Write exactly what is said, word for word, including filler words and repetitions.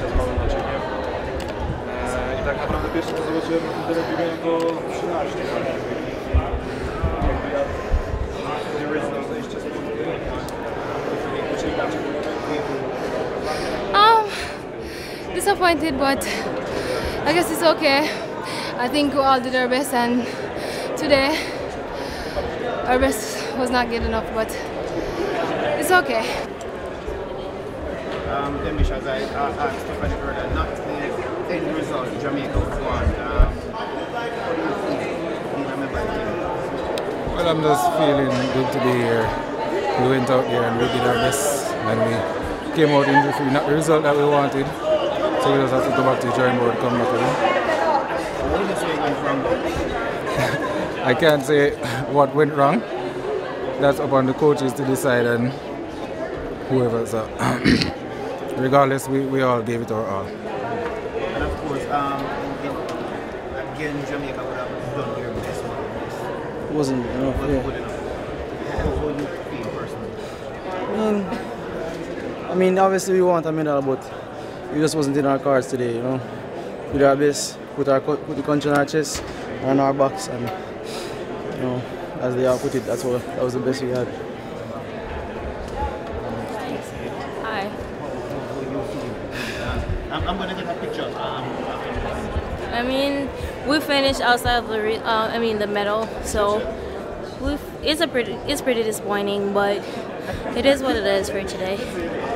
się znowu na ciebie. I tak naprawdę pierwszy raz zobaczyłem na tym tyle biegania to trzynaście. Jakby ja nie original zejście z punktu. Czy inaczej? Um, disappointed, but I guess it's okay. I think we all did our best, and today our best was not good enough, but it's okay. Um, then because I asked Stephanie Verda not the end result, Jamaica won. Um, what do you think? Do you remember that? Well, I'm just feeling good to be here. We went out there and we did our best, and we came out injury free. Not the result that we wanted, so we just have to go back to the drawing board and come back again. I can't say what went wrong. That's upon the coaches to decide and whoever. So regardless, we, we all gave it our all. And of course, um, again, Jamaica would have done their best. It wasn't enough. It wasn't good enough. How would you feel personally? Um, I mean, obviously we want a medal, but it just wasn't in our cards today. You know, we did our best, put our put the country on our chest, on our box, and you know, as they all put it, that's what that was the best we had. Hi. I'm, I'm gonna get a picture. Um, I mean, we finished outside of the uh, I mean the medal, so we it's a pretty it's pretty disappointing, but it is what it is for today.